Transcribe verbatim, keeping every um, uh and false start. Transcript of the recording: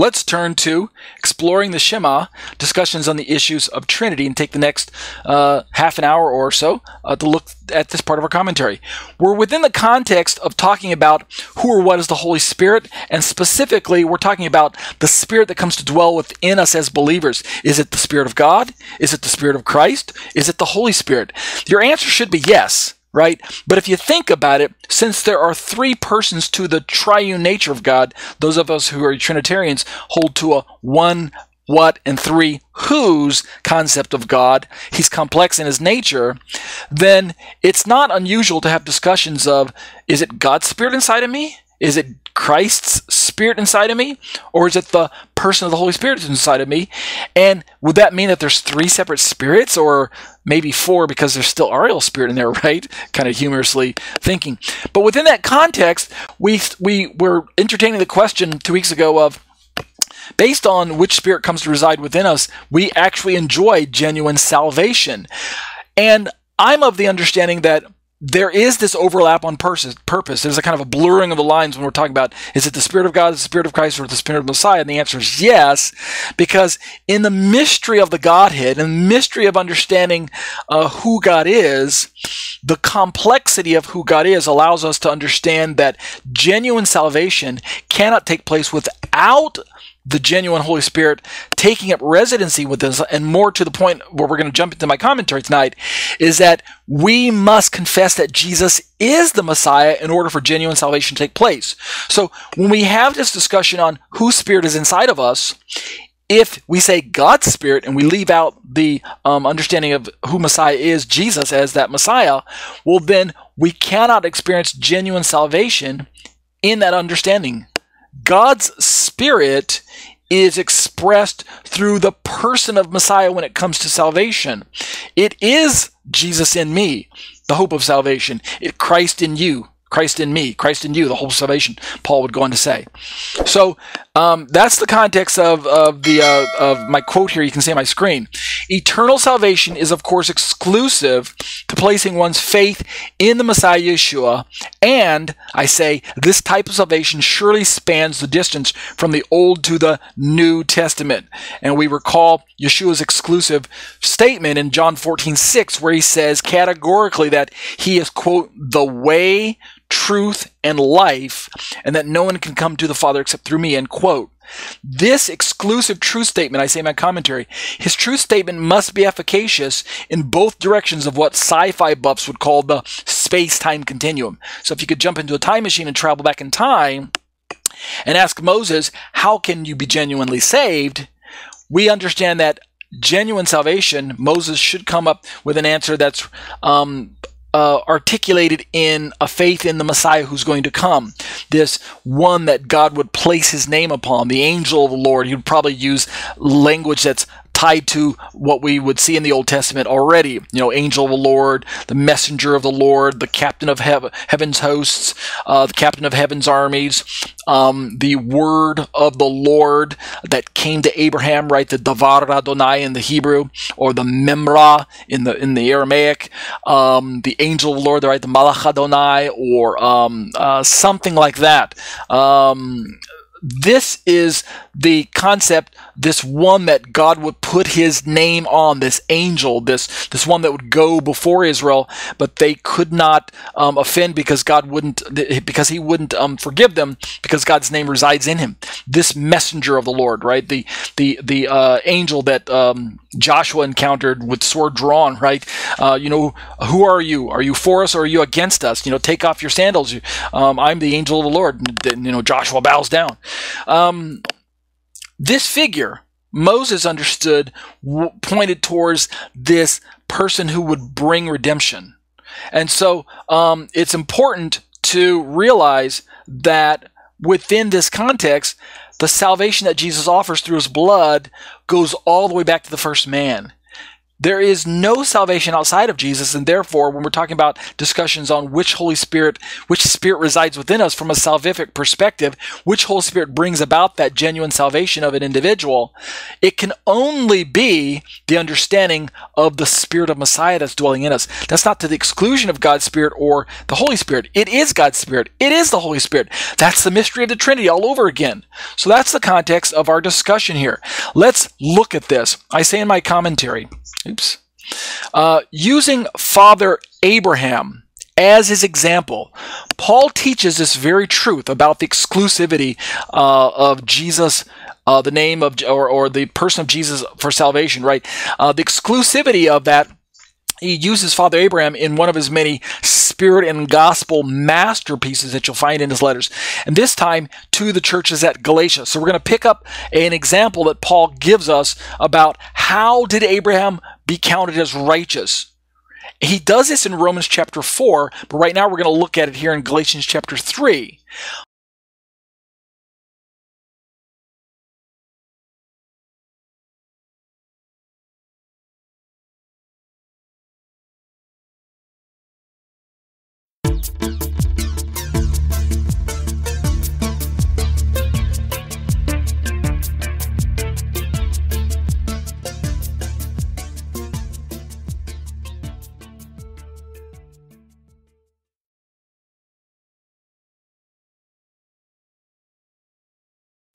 Let's turn to Exploring the Shema, discussions on the issues of Trinity, and take the next uh, half an hour or so uh, to look at this part of our commentary. We're within the context of talking about who or what is the Holy Spirit, and specifically we're talking about the Spirit that comes to dwell within us as believers. Is it the Spirit of God? Is it the Spirit of Christ? Is it the Holy Spirit? Your answer should be yes. Right? But if you think about it, since there are three persons to the triune nature of God, those of us who are Trinitarians hold to a one, what, and three who's concept of God. He's complex in his nature. Then it's not unusual to have discussions of, is it God's Spirit inside of me? Is it Christ's Spirit inside of me? Or is it the person of the Holy Spirit inside of me? And would that mean that there's three separate spirits, or maybe four, because there's still Ariel spirit in there, right? Kind of humorously thinking. But within that context, we, we were entertaining the question two weeks ago of, based on which spirit comes to reside within us, we actually enjoy genuine salvation. And I'm of the understanding that there is this overlap on purpose. There's a kind of a blurring of the lines when we're talking about, is it the Spirit of God, is it the Spirit of Christ, or the Spirit of Messiah? And the answer is yes, because in the mystery of the Godhead, in the mystery of understanding uh, who God is, the complexity of who God is allows us to understand that genuine salvation cannot take place without the genuine Holy Spirit taking up residency with us. And more to the point, where we're going to jump into my commentary tonight, is that we must confess that Jesus is the Messiah in order for genuine salvation to take place. So when we have this discussion on whose Spirit is inside of us, if we say God's Spirit and we leave out the um, understanding of who Messiah is, Jesus as that Messiah, well then we cannot experience genuine salvation in that understanding. God's Spirit is expressed through the person of Messiah when it comes to salvation. It is Jesus in me, the hope of salvation. It Christ in you, Christ in me, Christ in you, the hope of salvation, Paul would go on to say. So um, that's the context of, of, the, uh, of my quote here. You can see on my screen. Eternal salvation is, of course, exclusive to placing one's faith in the Messiah Yeshua, and, I say, this type of salvation surely spans the distance from the Old to the New Testament. And we recall Yeshua's exclusive statement in John fourteen six, where he says categorically that he is, quote, the way, truth, and life, and that no one can come to the Father except through me, end quote. This exclusive truth statement, I say in my commentary, his truth statement must be efficacious in both directions of what sci-fi buffs would call the space-time continuum. So if you could jump into a time machine and travel back in time and ask Moses, how can you be genuinely saved? We understand that genuine salvation, Moses should come up with an answer that's um, Uh, articulated in a faith in the Messiah who's going to come, this one that God would place his name upon, the angel of the Lord. He would probably use language that's tied to what we would see in the Old Testament already. You know, angel of the Lord, the messenger of the Lord, the captain of hev heaven's hosts, uh, the captain of heaven's armies, um, the word of the Lord that came to Abraham, right? The Davar Adonai in the Hebrew, or the Memra in the in the Aramaic, um, the angel of the Lord, right? The Malach Adonai, or um, uh, something like that. Um, This is the concept, this one that God would put his name on, this angel, this this one that would go before Israel, but they could not um, offend because God wouldn't, because he wouldn't um, forgive them, because God's name resides in him. This messenger of the Lord, right? The the the uh, angel that um, Joshua encountered with sword drawn, right? Uh, you know, who are you? Are you for us or are you against us? You know, take off your sandals. Um, I'm the angel of the Lord. And, you know, Joshua bows down. Um, this figure, Moses understood, w pointed towards this person who would bring redemption. And so um, it's important to realize that within this context, the salvation that Jesus offers through his blood goes all the way back to the first man. There is no salvation outside of Jesus, and therefore, when we're talking about discussions on which Holy Spirit, which Spirit resides within us from a salvific perspective, which Holy Spirit brings about that genuine salvation of an individual, it can only be the understanding of the Spirit of Messiah that's dwelling in us. That's not to the exclusion of God's Spirit or the Holy Spirit. It is God's Spirit. It is the Holy Spirit. That's the mystery of the Trinity all over again. So that's the context of our discussion here. Let's look at this. I say in my commentary, oops, uh, using Father Abraham as his example, Paul teaches this very truth about the exclusivity uh, of Jesus, uh, the name of, or, or the person of Jesus for salvation, right? Uh, the exclusivity of that. He uses Father Abraham in one of his many spirit and gospel masterpieces that you'll find in his letters, and this time to the churches at Galatia. So we're going to pick up an example that Paul gives us about how did Abraham be counted as righteous. He does this in Romans chapter four, but right now we're going to look at it here in Galatians chapter three. We'll be right back.